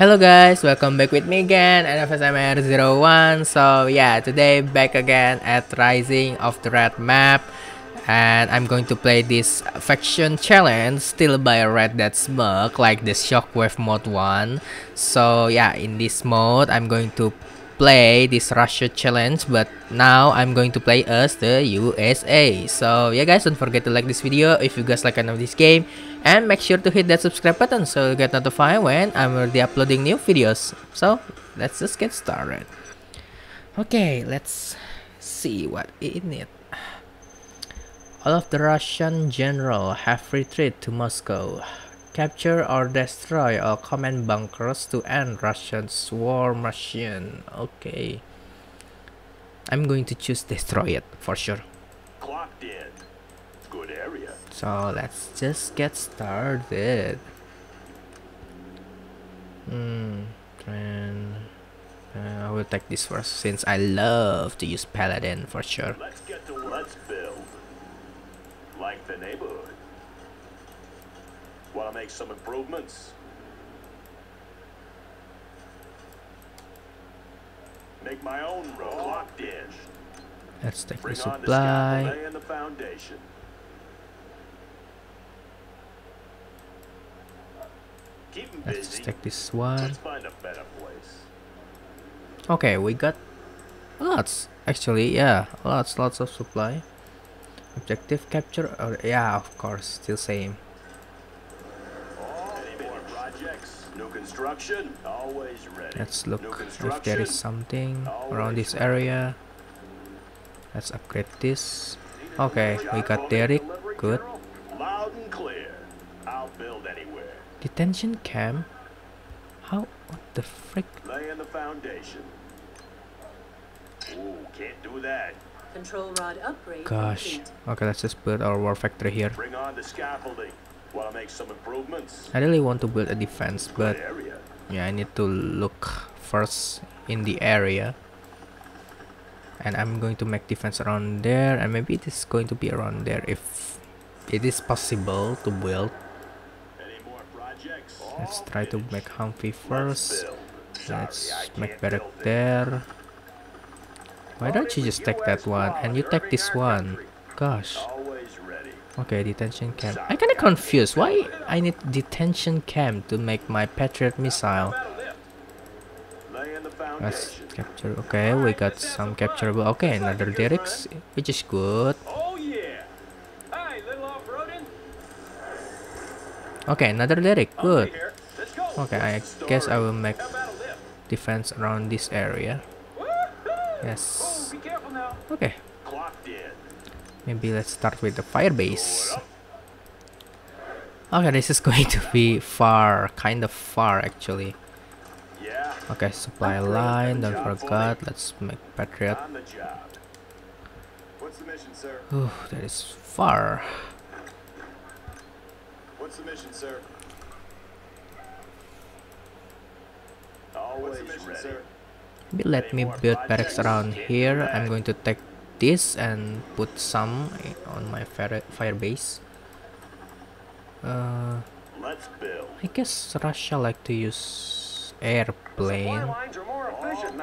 Hello guys, welcome back with me again, NFSMR01. So yeah, today back again at Rising of the Red map, and I'm going to play this faction challenge still by RedDeadSmeg, like the Shockwave mode one. So yeah, in this mode I'm going to play this Russia challenge, but now I'm going to play as the USA. So yeah guys, don't forget to like this video if you guys like kind of this game, and make sure to hit that subscribe button so you get notified when I'm already uploading new videos. So let's just get started. Okay, let's see what in it. All of the Russian generals have retreated to Moscow. Capture or destroy all command bunkers to end Russian war machine. Okay, I'm going to choose destroy it for sure. Clocked in. Good area. So let's just get started. I will take this first since I love to use Paladin for sure. Let's get to work. Let's build like the neighborhood. Want to make some improvements? Make my own road. Locked in. Let's take the supply and the foundation. Let's take this one. Let's find a better place. Okay, we got lots. Actually, yeah, lots of supply. Objective capture, or yeah, of course, still same. New construction, always ready. Let's look if there is something around this area. Let's upgrade this. Okay, we got Derek. Good. Loud and clear. I'll build anywhere. Detention camp? How? What the frick? Lay in the foundation. Ooh, can't do that. Control rod upgrade. Gosh. Okay, let's just build our war factory here. Bring on the scaffolding. Wanna make some improvements? I really want to build a defense, but yeah, I need to look first in the area, and I'm going to make defense around there, and maybe it is going to be around there if it is possible to build. Any more projects? Let's try to make Humvee first. Let's make barrack there. Why don't you just take that one and you take this one? Gosh. Okay, detention camp. I kinda confused why I need detention camp to make my Patriot missile. Let's capture. Okay, we got some capturable. Okay, another Derek's, which is good. Okay, another Derek, good. Okay, I guess I will make defense around this area. Yes. Okay. Maybe let's start with the firebase. Okay, this is going to be far, kind of far actually. Okay, supply line, don't forget. Let's make Patriot. Ooh, that is far. What's the mission, sir? Always ready. Maybe let me build barracks around here. I'm going to take this and put some on my firebase. Let's build. I guess Russia like to use airplane,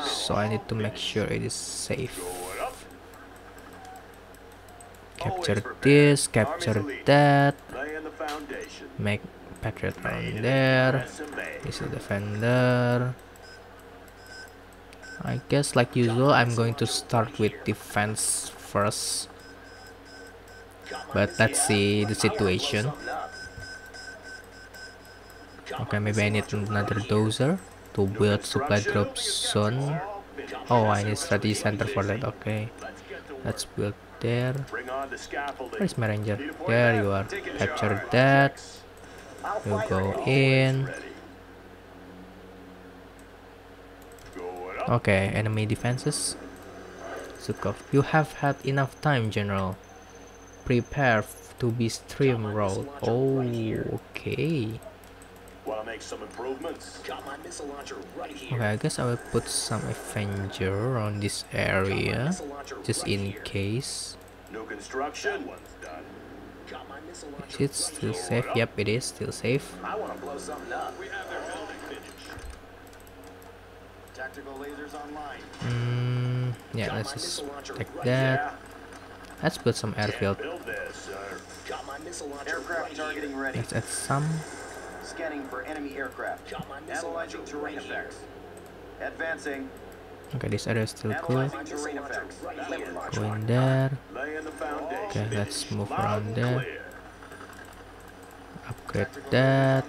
so I need to make sure it is safe. Capture this, capture that. Make Patriot around there. This is defender. I guess like usual, I'm going to start with defense first, but let's see the situation. Okay, maybe I need another dozer to build supply drops soon. Oh, I need strategy center for that. Okay, let's build there. Where's my Ranger? There you are. Capture that. You go in. Okay, enemy defenses. Zukov, you have had enough time, General. Prepare to be steamrolled. Oh, okay. Okay, I guess I will put some Avenger on this area, just in case. Is it still safe? Yep, it is still safe. Tactical lasers online. Yeah, let's just take that. Let's build some airfield. Let's add some. Scanning for enemy aircraft. Analyzing terrain effects. Advancing. Okay, this area is still cool. Going there. Okay, let's move around there. Upgrade that.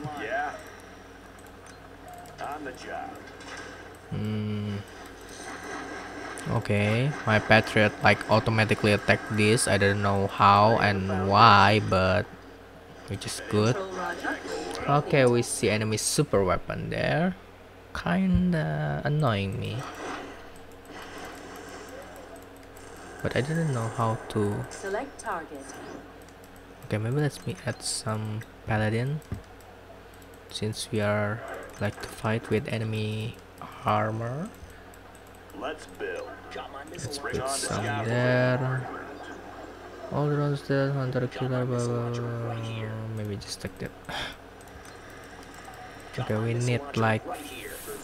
Okay, my Patriot like automatically attacked this. I don't know how and why, but which is good. Okay, we see enemy super weapon there. Kinda annoying me. But I didn't know how to select target. Okay, maybe let's add some Paladin, since we are like to fight with enemy armor. Let's build some there. All rounds there, hunter killer, blah blah blah. Maybe just take that. Okay, we need like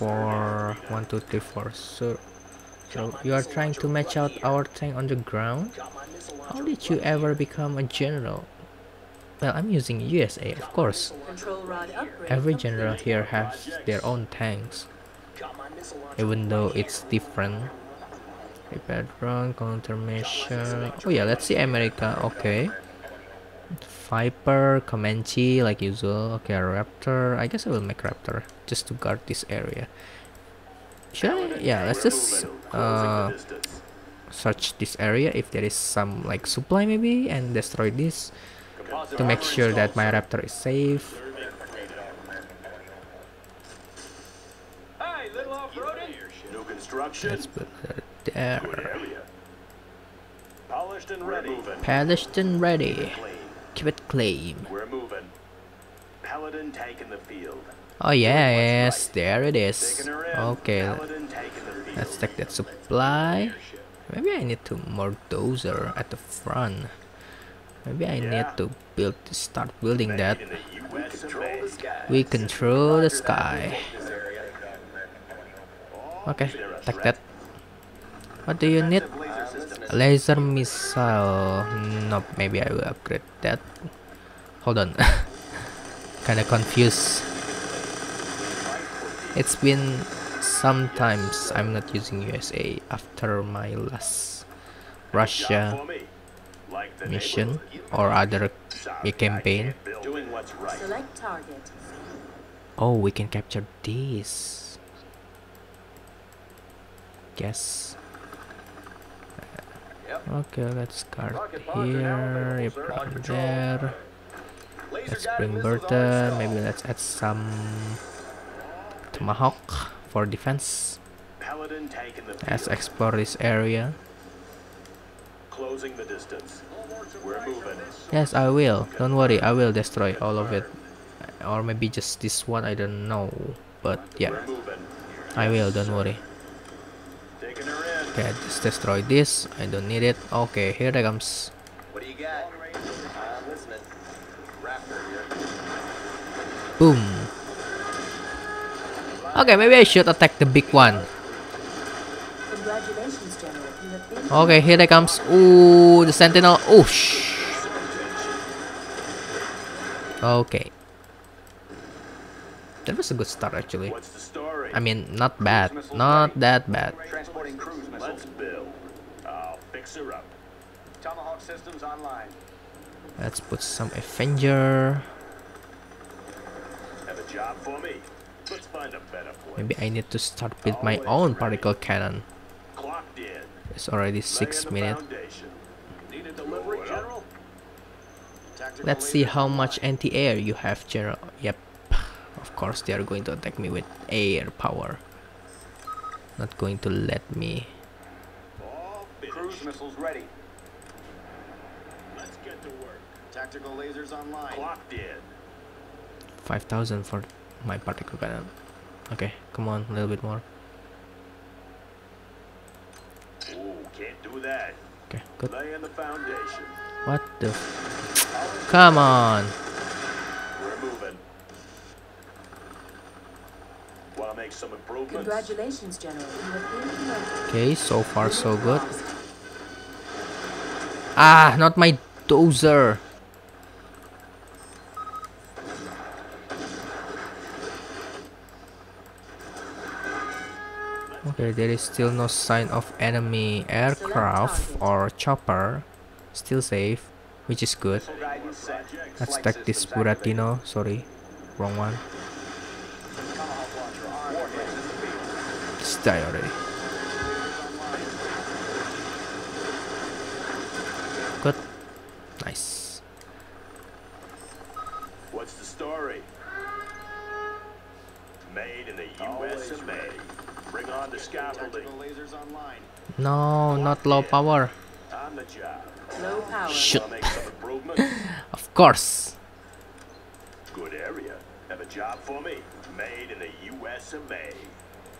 4, 1, 2, 3, 4. So you are trying to match out our tank on the ground? How did you ever become a general? Well, I'm using USA, of course. Every general here has their own tanks, even though it's different. Repair drone, countermeasure. Oh yeah, let's see America. Okay. Viper, Comanche, like usual. Okay, Raptor. I guess I will make Raptor just to guard this area. Should I? Yeah, let's just search this area if there is some like supply maybe, and destroy this to make sure that my Raptor is safe. Let's put that there. Polished and ready. Keep it clean. We're moving. Paladin taking the field. Oh yes, there it is. Okay, let's take that supply. Maybe I need to more dozer at the front. Maybe I need to build, start building that. We control the sky. Okay, take that. What do you need? Laser missile. Nope, maybe I will upgrade that. Hold on. Kinda confused. It's been sometimes I'm not using USA after my last Russia mission or other campaign. Select target. Oh, we can capture this. Yes. Okay, let's guard here. Yep, right there. Let's bring Bertha. Maybe let's add some Tomahawk for defense. Let's explore this area. Closing the distance. We're moving. Yes, I will. Don't worry, I will destroy all of it. Or maybe just this one, I don't know. But yeah, I will, don't worry. Okay, just destroy this. I don't need it. Okay, here it comes. What do you got? Listening. Raptor here. Boom. Okay, maybe I should attack the big one. Okay, here they comes. Ooh, the Sentinel. Oosh. Okay. That was a good start actually. I mean, not bad. Not that bad. Let's put some Avenger. Have a job for me. Maybe I need to start with my own particle cannon. It's already 6 minutes. Let's see how much anti-air you have, General. Yep, of course they are going to attack me with air power. Not going to let me. Cruise missiles ready. Let's get to work. Tactical lasers online. Clocked in. 5,000 for my particle cannon. Okay, come on, a little bit more. Ooh, can't do that. Okay, good. Lay in the foundation. What the f. Come on. We're moving. Wanna make some improvements? improvements. Congratulations, General. Okay, so far so good. Ah, not my dozer. Okay, there is still no sign of enemy aircraft or chopper. Still safe, which is good. Let's take this Buratino. Sorry, wrong one. Let's die already. Good. Nice. What's the story? Made in the US of A. Bring on the scaffolding. No, not low power. On the job. Low power. Shoot. Of course. Good area. Have a job for me. Made in the US of A.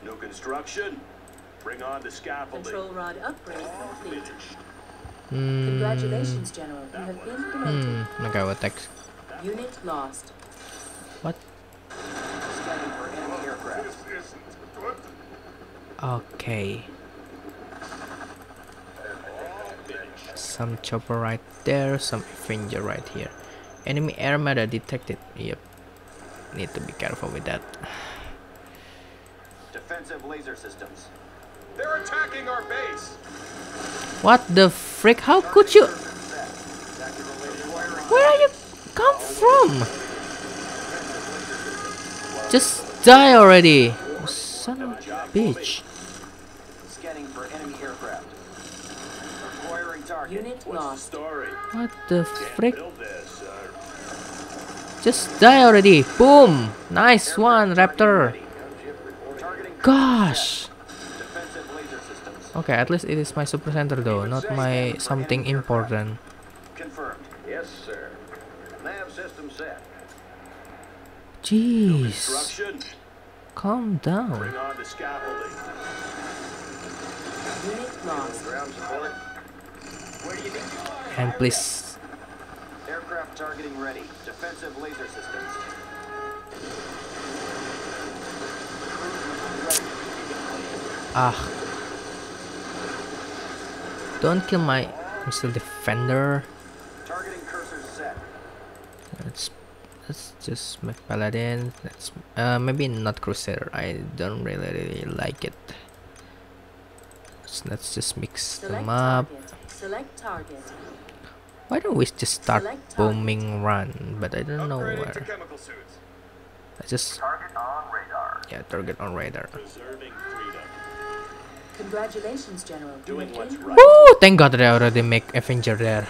New construction. Bring on the scaffolding. Control rod upgrade complete. Congratulations, General. You have been promoted. Okay, what next? Unit lost. What? Okay. Some chopper right there, some Avenger right here. Enemy air meta detected. Yep. Need to be careful with that. Defensive laser systems. They're attacking our base. What the frick? How could you? Where are you come from? Just die already. Oh, son of a bitch. Scanning for enemy aircraft. Acquiring target. Unit lost. What the frick? Just die already. Boom. Nice one, Raptor. Gosh. Okay, at least it is my super center though, not my something important. Confirmed. Yes, sir. Nav system set. Jeez. Calm down. Bring on the scaffolding. And please. Aircraft targeting ready. Defensive laser systems. Ah. Don't kill my missile defender. Targeting cursor set. Let's just make Paladin. Let's maybe not Crusader. I don't really like it. So let's just mix them up. Select target. Why don't we just start bombing run? But I don't know where. I just target on radar. Yeah, target on radar. Congratulations, General. Doing what's right. Woo! Thank God they already make Avenger there.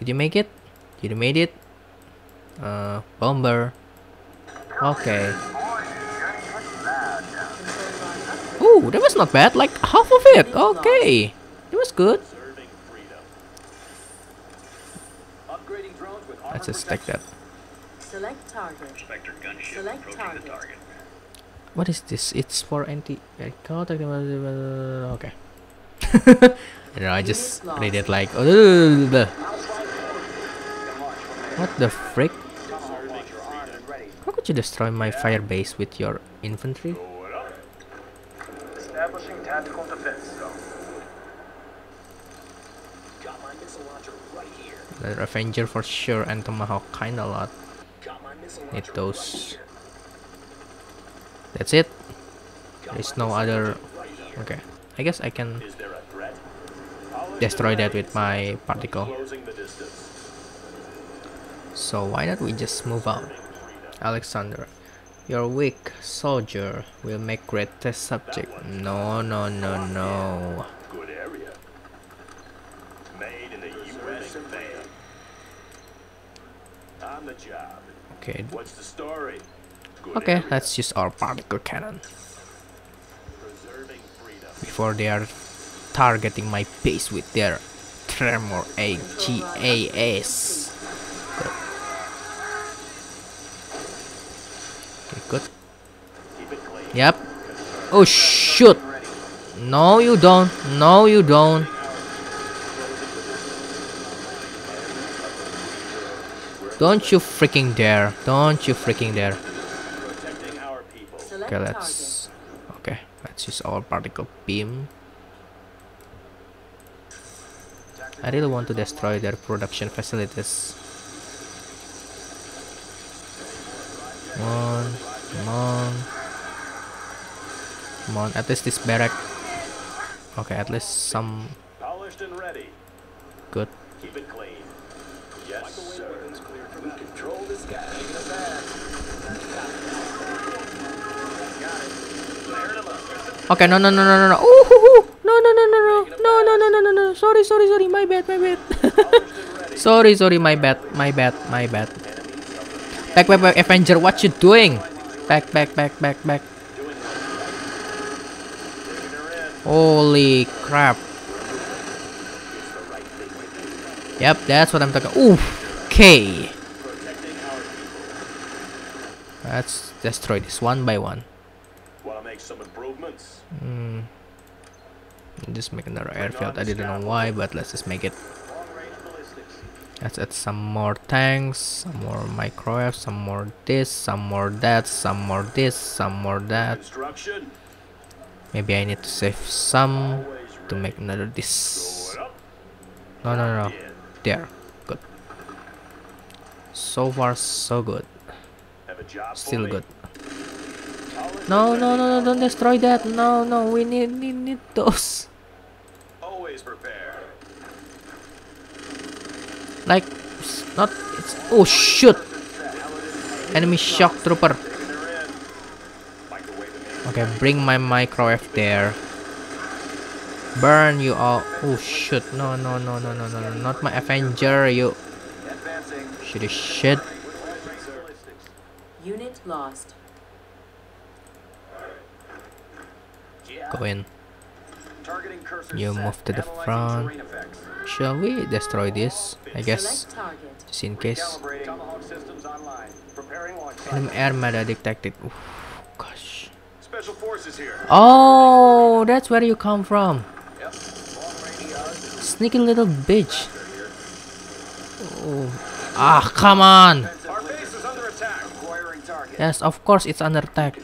Did you make it? You made it? Bomber. Okay. Ooh, that was not bad. Like half of it. Okay. It was good. Let's just take that. Select target. Select target. What is this? It's for anti-aircraft. Okay. I don't know, I just read it like. What the frick? How could you destroy my firebase with your infantry? Establishing tactical defense zone. Got my missile launcher right here. The Avenger for sure and Tomahawk kinda a lot. Need those. That's it. There's no other. Okay, I guess I can destroy that with my particle. So why not we just move out? Alexander, your weak soldier will make great test subject. No, no, no, no. Okay. What's the story? Okay, let's use our particle cannon before they are targeting my base with their Tremor AGAS. Okay, good. Yep. Oh shoot! No, you don't. No, you don't. Don't you freaking dare! Don't you freaking dare! Okay, let's use our particle beam. I really want to destroy their production facilities. Come on, come on, come on. At least this barrack. Okay, at least some. Polished and ready. Good. Keep it clean. Yes, sir. We control this guy. Take it back. Okay, no. Ooh. No. Sorry. My bad. sorry. My bad. Back, Avenger, what you doing? Back. Holy crap. Yep, that's what I'm talking. Oof. Okay. Let's destroy this one by one. Want to make some improvements? Just make another airfield. I didn't know why, but let's just make it. Let's add some more tanks, some more microwave, some more this, some more that, some more this, some more that. Maybe I need to save some to make another this. No. There. Good. So far, so good. Still good. No, don't destroy that. No, we need those. Always prepare. Like, it's not, it's, oh shoot! Enemy shock trooper. Okay, bring my microwave there. Burn you all. Oh shoot, no, not my Avenger, you. Shitty shit. Unit lost. Go in. You move to the front. Shall we destroy this? I guess, just in case. Enemy armada detected. Oof, gosh. Oh, that's where you come from. Sneaky little bitch. Oh. Ah, come on. Yes, of course it's under attack.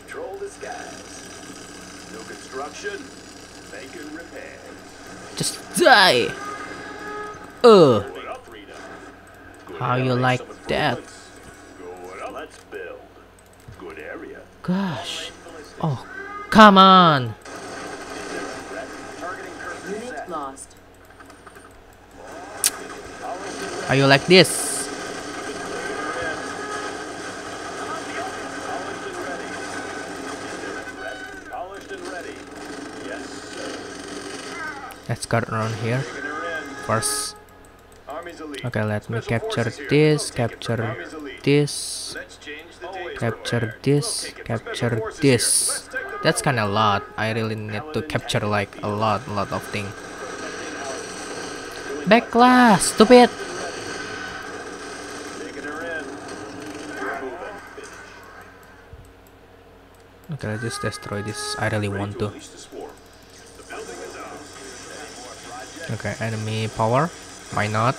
Just die! Ugh! How you like that? Gosh! Oh, come on! Unit lost. How you like this? Let's cut around here first. Okay, let me capture this, capture this, capture this, capture this. That's kind of a lot. I really need to capture like a lot of things. Backlash, stupid. Okay, let's just destroy this. I really want to. Okay, enemy power. Why not?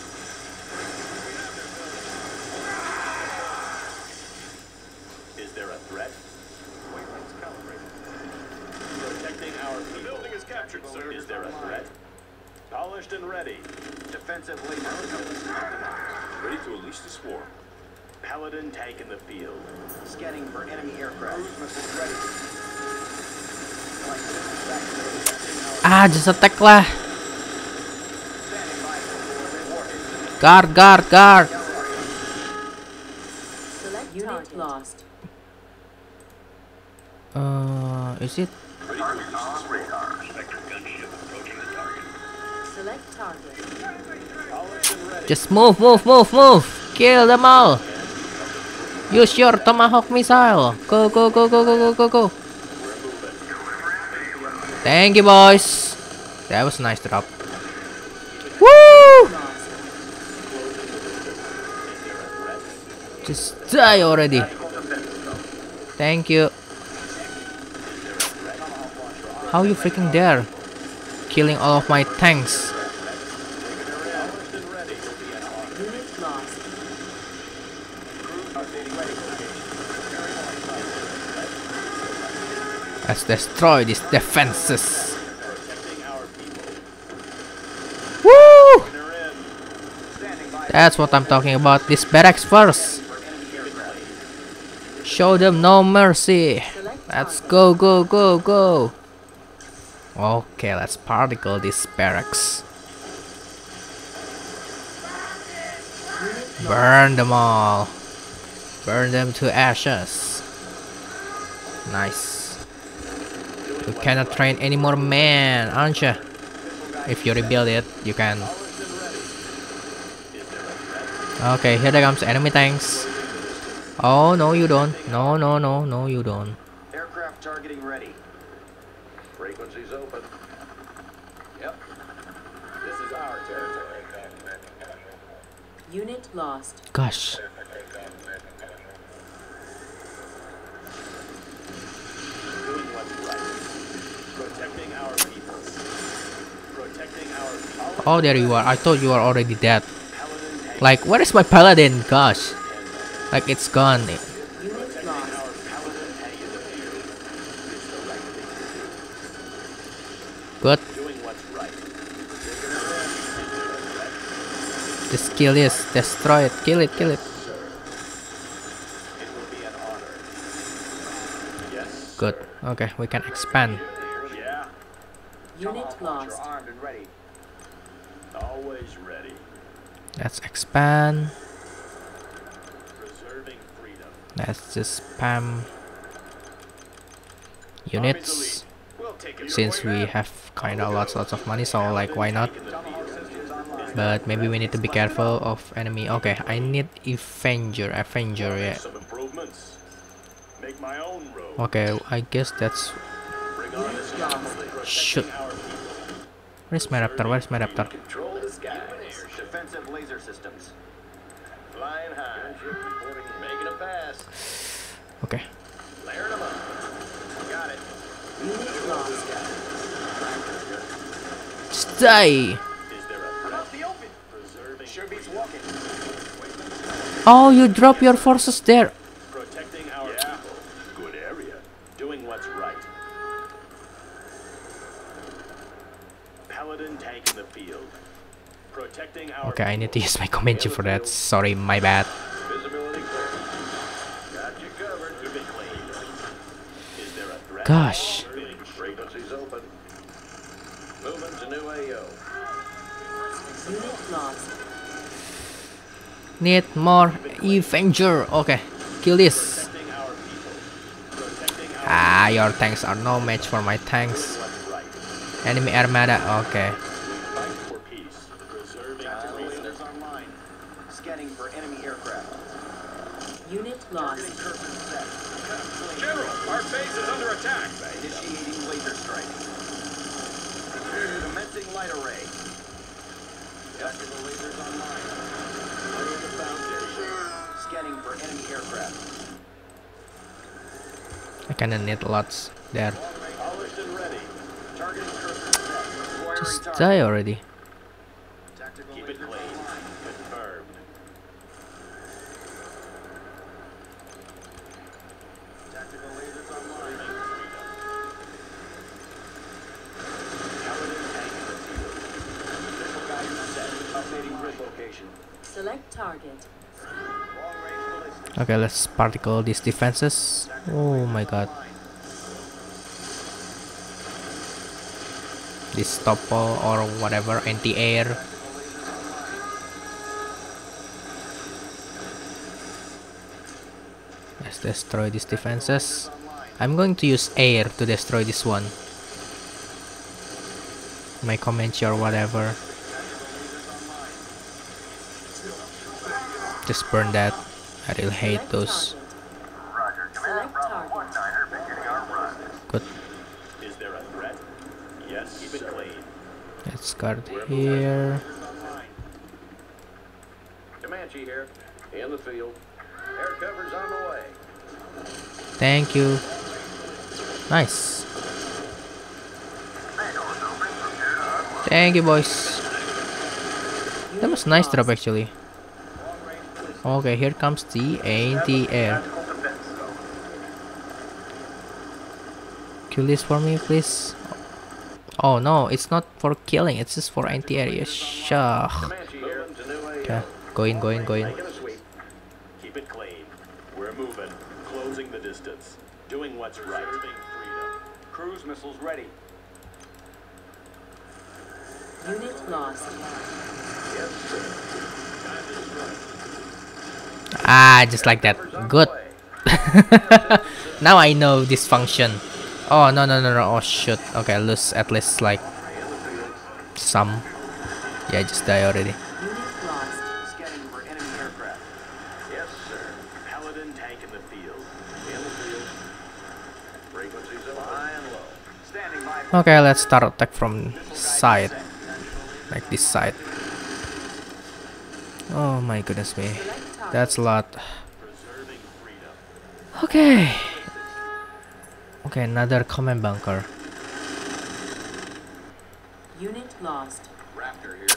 Is there a threat? Protecting our people. The building is captured, sir. Is there a threat? Polished and ready. Defensively, ready to unleash this war. Paladin taking the field. Scanning for enemy aircraft. Ah, just attack lah. Guard. Select unit lost. Is it? Select target. Just move. Kill them all. Use your Tomahawk missile. Go. Thank you, boys. That was a nice drop. Just die already. Thank you. How you freaking dare? Killing all of my tanks. Let's destroy these defenses. Woo! That's what I'm talking about. This barracks first. Show them no mercy. Let's go, go, go, go. Okay, let's particle these barracks. Burn them all. Burn them to ashes. Nice. You cannot train any more men, aren't you? If you rebuild it, you can. Okay, here comes enemy tanks. Oh, no you don't. No, no, no, no you don't. Aircraft targeting ready. Frequencies open. Yep. This is our territory. Unit lost. Gosh. Oh, there you are. I thought you were already dead. Like, where is my paladin? Gosh. Like, it's gone. Good. Just kill this. Destroy it. Kill it. Kill it. Good. Okay, we can expand. Unit lost. Always ready. Let's expand. Preserving freedom. Let's just spam units. Since we have kind of lots of money, so like why not? But maybe we need to be careful of enemy. Okay, I need Avenger, yeah. Okay, I guess that's. Shoot. Where's my Raptor? Where's my Raptor? Okay. Stay. Oh, you drop your forces there. Protecting our apple. Good area. Doing what's right. Paladin tank in the field. Protecting our. Okay, I need to use my Comanche for that. Sorry, my bad. Gosh. Need more Avenger. Okay, kill this. Ah, your tanks are no match for my tanks. Enemy armada. Okay. Unit lost. General, our base is under attack. Initiating laser strike. Commencing light array. Tactical lasers online. Laying the foundation. Scanning for enemy aircraft. I kinda need lots there. Polished and ready. Targeting cursor set. Just die already. Tactical keep it clean. Confirmed. Tactical lasers online. Select target. Okay, let's particle these defenses. Oh my god. This topple or whatever, anti-air. Let's destroy these defenses. I'm going to use air to destroy this one. My Comanche or whatever. Just burn that. I really hate those. Roger, command, Bravo 19er, beginning our run. Good. Is there a threat? Yes, keep it clean. Let's guard here. Comanche here, in the field. Air cover's on the way. Thank you. Nice. Thank you, boys. That was nice drop actually. Okay, here comes the anti-air. Kill this for me, please. Oh no, it's not for killing, it's just for anti-area. Shah. Okay, go in, go in, go in. Keep it clean. We're moving, closing the distance, doing what's right. Cruise missiles ready. Unit lost. Ah, just like that. Good. Now I know this function. Oh no no no no! Oh shit! Okay, lose at least like some. Yeah, I just die already. Okay, let's start attack from side, like this side. Oh my goodness me, that's a lot. Okay. Okay, another command bunker. Unit lost. Raptor here.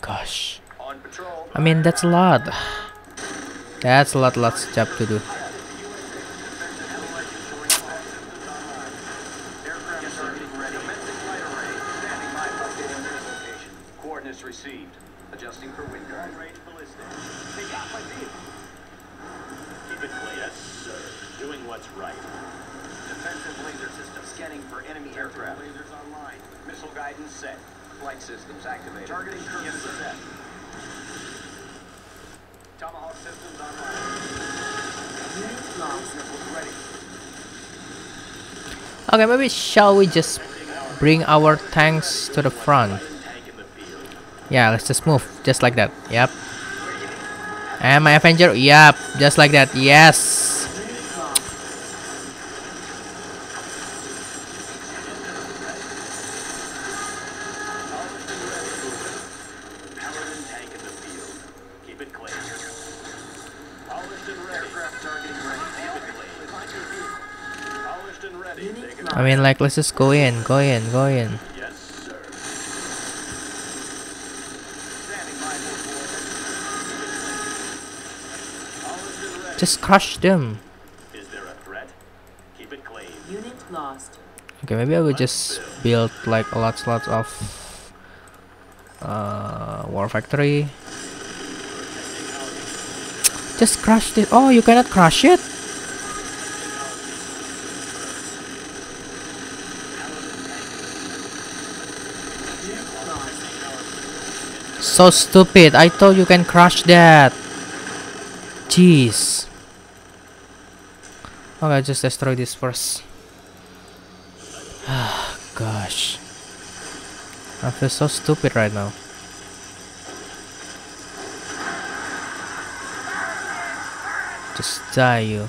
Gosh. On patrol. I mean, that's a lot. That's a lot, lots of job to do. Coordinates received. Adjusting for wind guard. Range ballistic. They got my deal. Keep it clean. Yes, sir. Doing what's right. Defensive laser system scanning for enemy aircraft. Lasers online. Missile guidance set. Flight systems activated. Targeting current set. Tomahawk systems online. Okay, maybe shall we just bring our tanks to the front? Yeah, let's just move just like that. Yep. And my Avenger. Yep, just like that. Yes. I mean, like, let's just go in, go in, go in. Yes, sir. Just crush them. Is there a threat? Keep it clean. Unit lost. Okay, maybe I would just build like lots of war factory. Just crush this. Oh, you cannot crush it. So stupid, I thought you can crush that. Jeez. Okay, just destroy this first. Ah, gosh. I feel so stupid right now. Just die, you.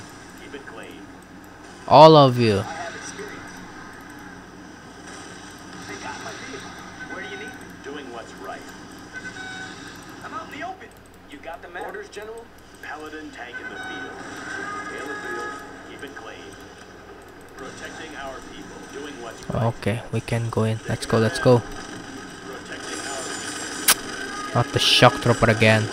All of you. General, Paladin tank in the field. In the field, keep it clean. Protecting our people, doing what's right. Okay, we can go in. Let's go, let's go. Protecting our people. Not the shock trooper again.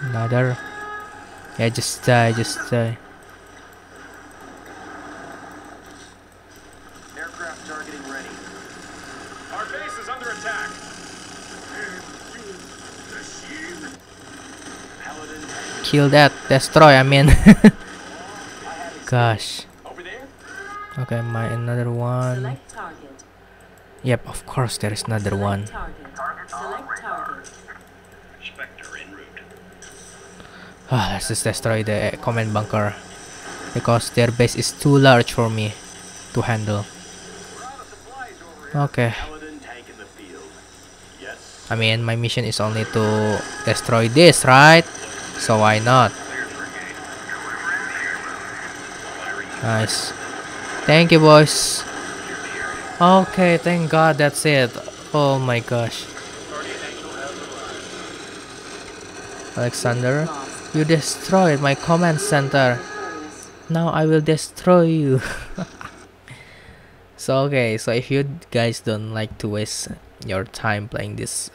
Another. Yeah, just die, just die. Aircraft targeting ready. Our base is under attack. Kill that, destroy, I mean. Gosh. Okay, my another one. Yep, of course there is another one. Let's just destroy the command bunker because their base is too large for me to handle. Okay. I mean, my mission is only to destroy this, right? So why not? Nice. Thank you, boys. Okay, thank God, that's it. Oh my gosh. Alexander, you destroyed my command center. now I will destroy you. So okay, so if you guys don't like to waste your time playing this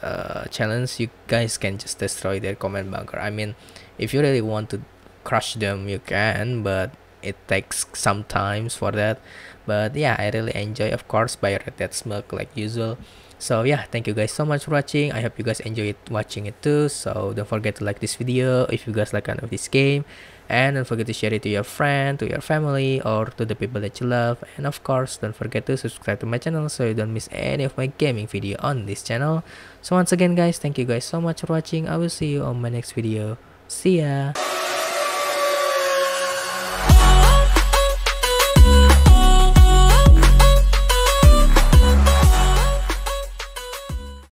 challenge, you guys can just destroy their command bunker. I mean, if you really want to crush them, you can, but it takes some time for that. But yeah, I really enjoy, of course, by RedDeadSmeg like usual. So yeah, thank you guys so much for watching. I hope you guys enjoyed watching it too. So don't forget to like this video if you guys like kind of this game, and don't forget to share it to your friend, to your family, or to the people that you love. And of course, don't forget to subscribe to my channel so you don't miss any of my gaming video on this channel. So once again guys, thank you guys so much for watching. I will see you on my next video. See ya.